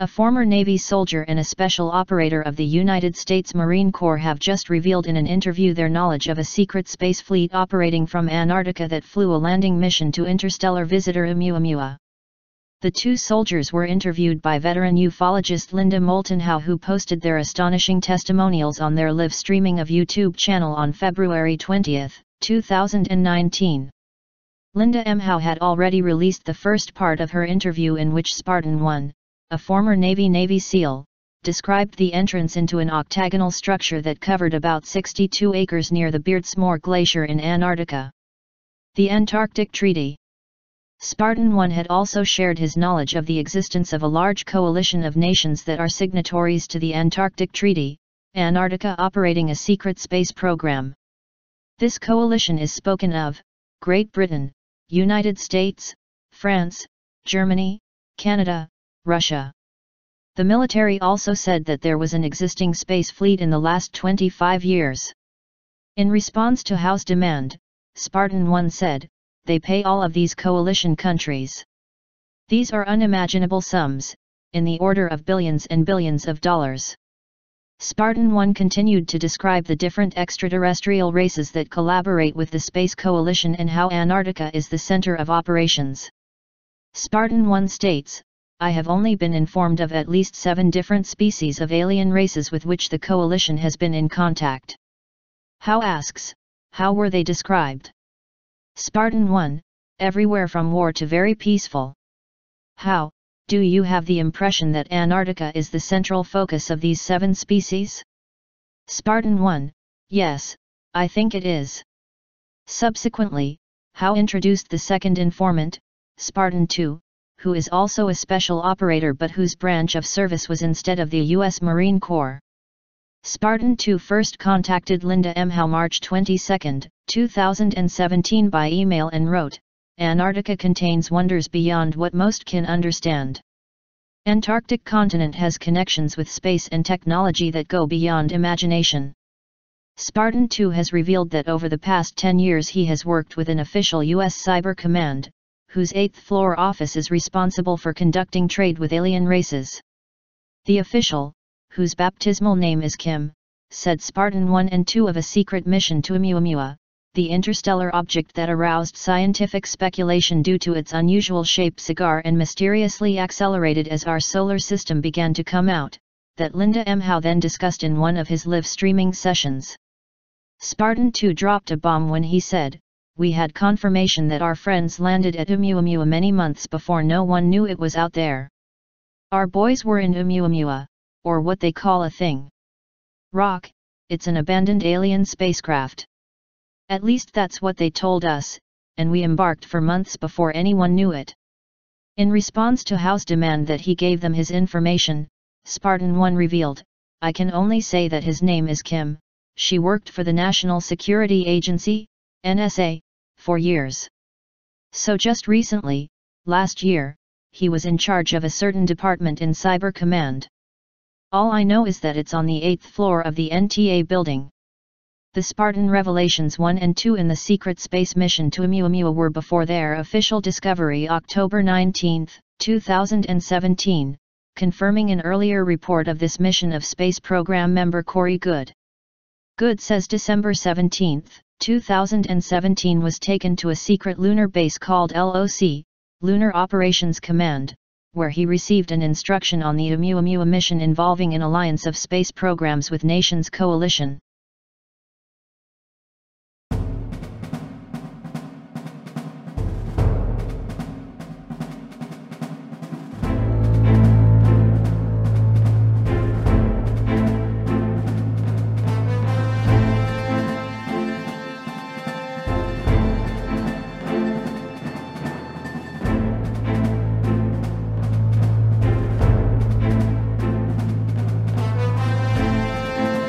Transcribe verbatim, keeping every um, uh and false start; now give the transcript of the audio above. a former Navy soldier and a special operator of the United States Marine Corps, have just revealed in an interview their knowledge of a secret space fleet operating from Antarctica that flew a landing mission to interstellar visitor Oumuamua. The two soldiers were interviewed by veteran ufologist Linda Moulton Howe, who posted their astonishing testimonials on their live streaming of YouTube channel on February twentieth, two thousand nineteen. Linda M. Howe had already released the first part of her interview, in which Spartan one, a former Navy Navy SEAL, described the entrance into an octagonal structure that covered about sixty-two acres near the Beardmore Glacier in Antarctica. The Antarctic Treaty. Spartan one had also shared his knowledge of the existence of a large coalition of nations that are signatories to the Antarctic Treaty, Antarctica operating a secret space program. This coalition is spoken of: Great Britain, United States, France, Germany, Canada, Russia. The military also said that there was an existing space fleet in the last twenty-five years. In response to Howe's demand, Spartan one said, "They pay all of these coalition countries. These are unimaginable sums, in the order of billions and billions of dollars." Spartan one continued to describe the different extraterrestrial races that collaborate with the Space Coalition and how Antarctica is the center of operations. Spartan one states, "I have only been informed of at least seven different species of alien races with which the coalition has been in contact." Howe asks, "How were they described?" Spartan one, "Everywhere from war to very peaceful." How, do you have the impression that Antarctica is the central focus of these seven species? Spartan one, "Yes, I think it is." Subsequently, Howe introduced the second informant, Spartan two, who is also a special operator but whose branch of service was instead of the U S Marine Corps. Spartan two first contacted Linda M. Howe March twenty-second, two thousand seventeen by email and wrote, "Antarctica contains wonders beyond what most can understand. Antarctic continent has connections with space and technology that go beyond imagination." Spartan two has revealed that over the past ten years he has worked with an official U S Cyber Command, whose eighth floor office is responsible for conducting trade with alien races. The official, whose baptismal name is Kim, said Spartan one and two of a secret mission to Oumuamua, the interstellar object that aroused scientific speculation due to its unusual shaped cigar and mysteriously accelerated as our solar system began to come out, that Linda M. Howe then discussed in one of his live streaming sessions. Spartan two dropped a bomb when he said, "We had confirmation that our friends landed at Oumuamua many months before no one knew it was out there. Our boys were in Oumuamua, or what they call a thing. Rock, it's an abandoned alien spacecraft. At least that's what they told us, and we embarked for months before anyone knew it." In response to Howe's demand that he gave them his information, Spartan one revealed, "I can only say that his name is Kim. She worked for the National Security Agency, N S A, for years. So just recently, last year, he was in charge of a certain department in Cyber Command. All I know is that it's on the eighth floor of the N T A building." The Spartan Revelations one and two in the secret space mission to Oumuamua were before their official discovery October nineteenth, two thousand seventeen, confirming an earlier report of this mission of space program member Corey Goode. Goode says December seventeenth, two thousand seventeen was taken to a secret lunar base called L O C, Lunar Operations Command, where he received an instruction on the Oumuamua mission involving an alliance of space programs with nations coalition.